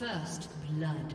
First blood.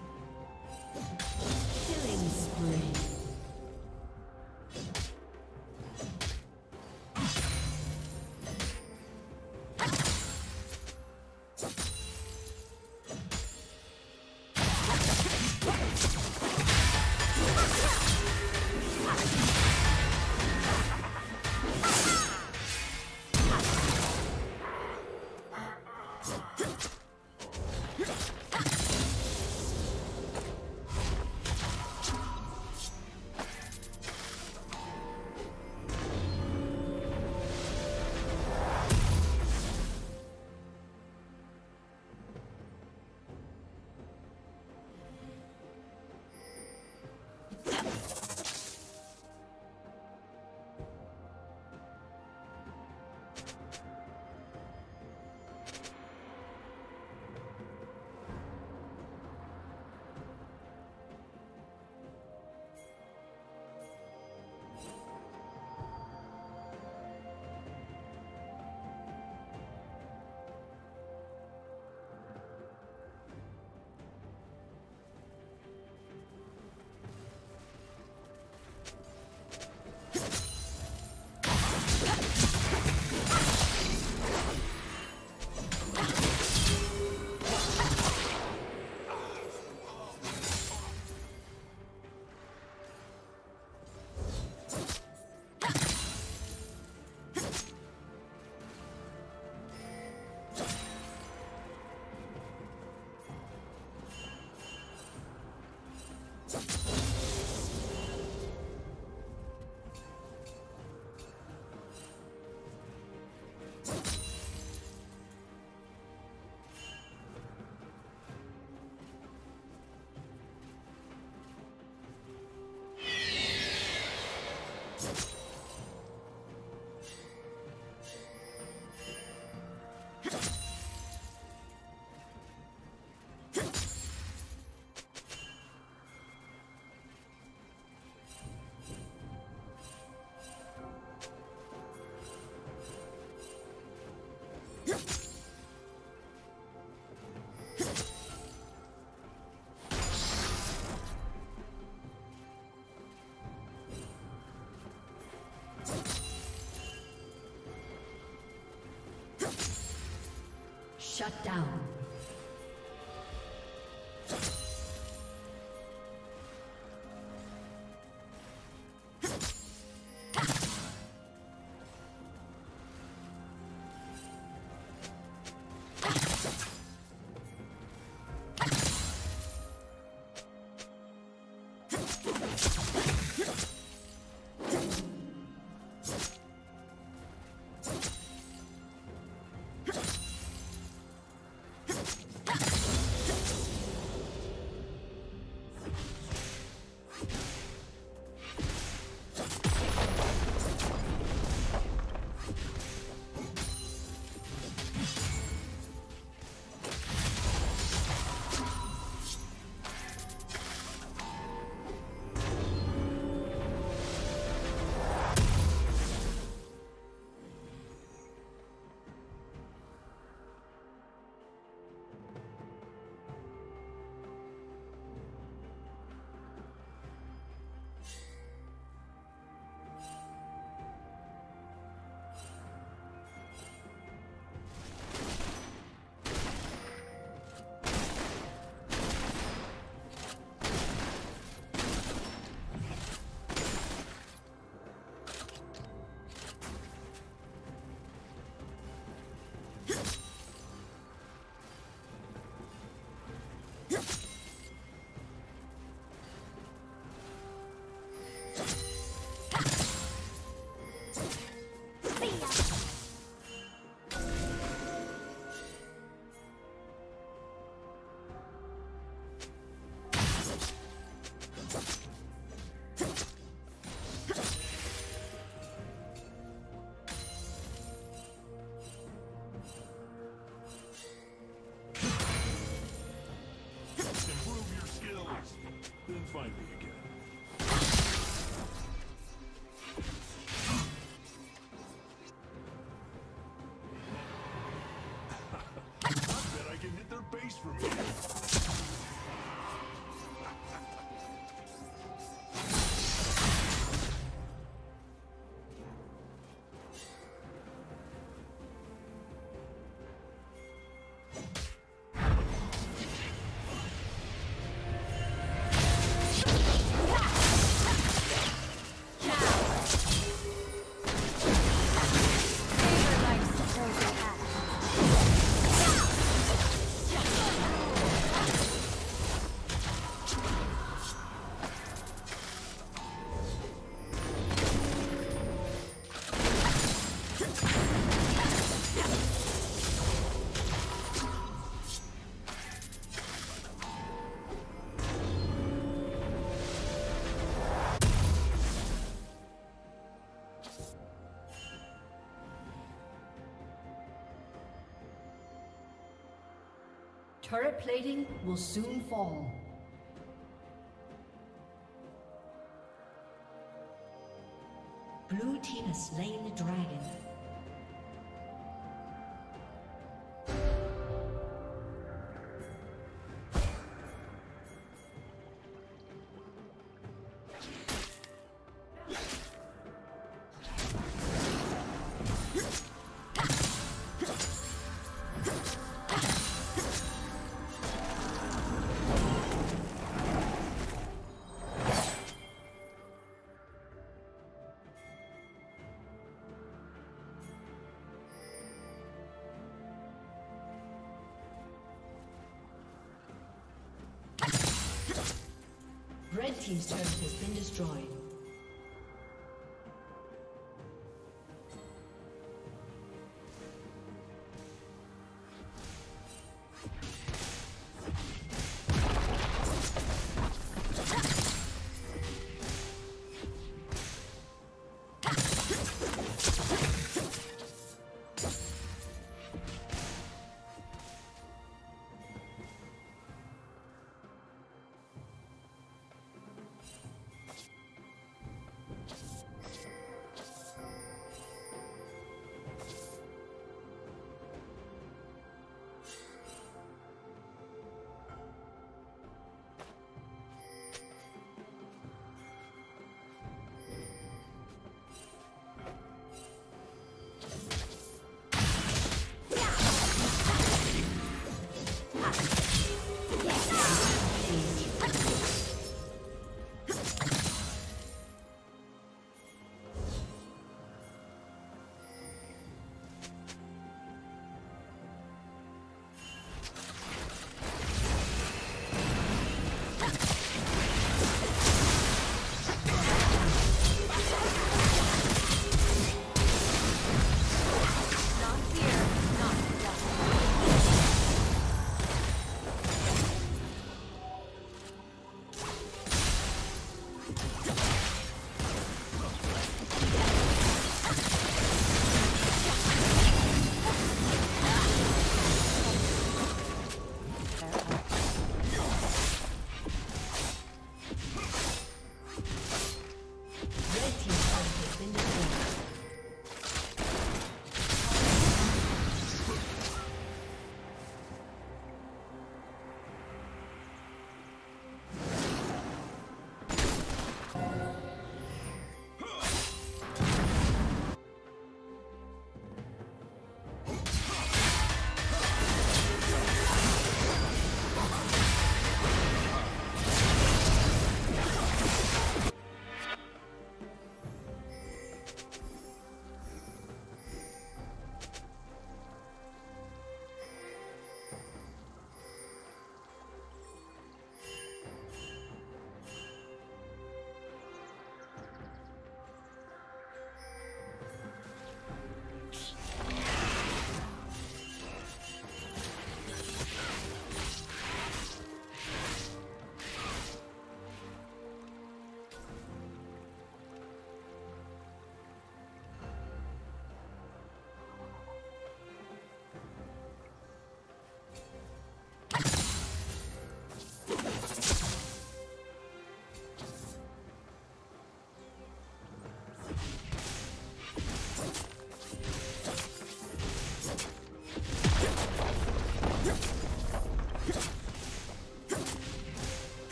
Killing spree. Shut down. Find me again. Turret plating will soon fall. Blue team has slain the dragon. Red team's turret has been destroyed.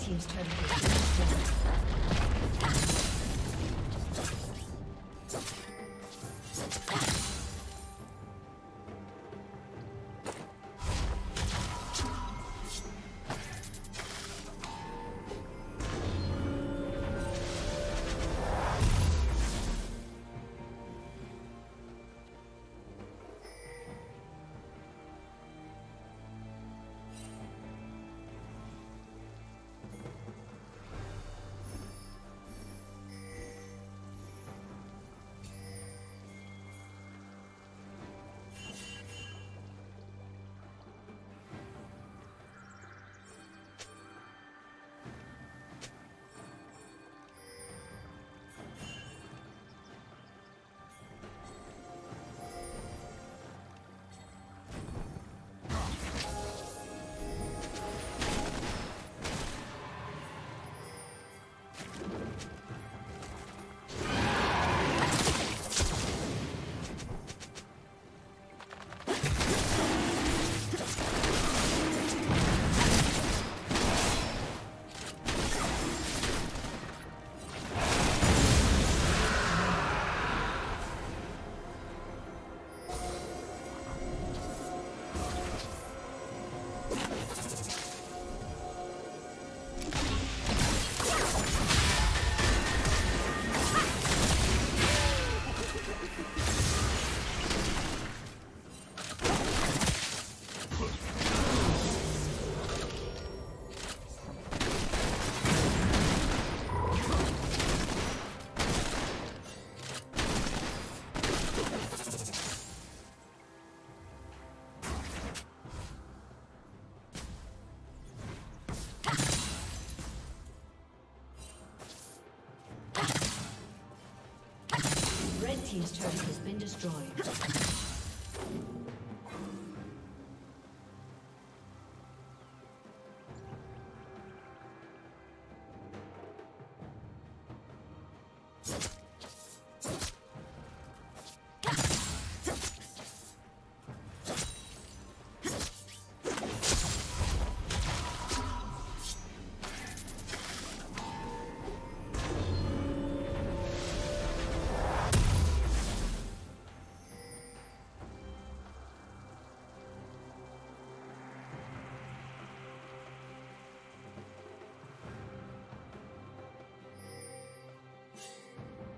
Team's turn team's turret has been destroyed.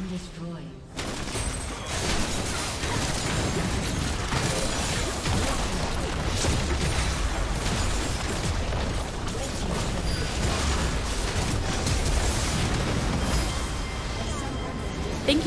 been destroyed. Thank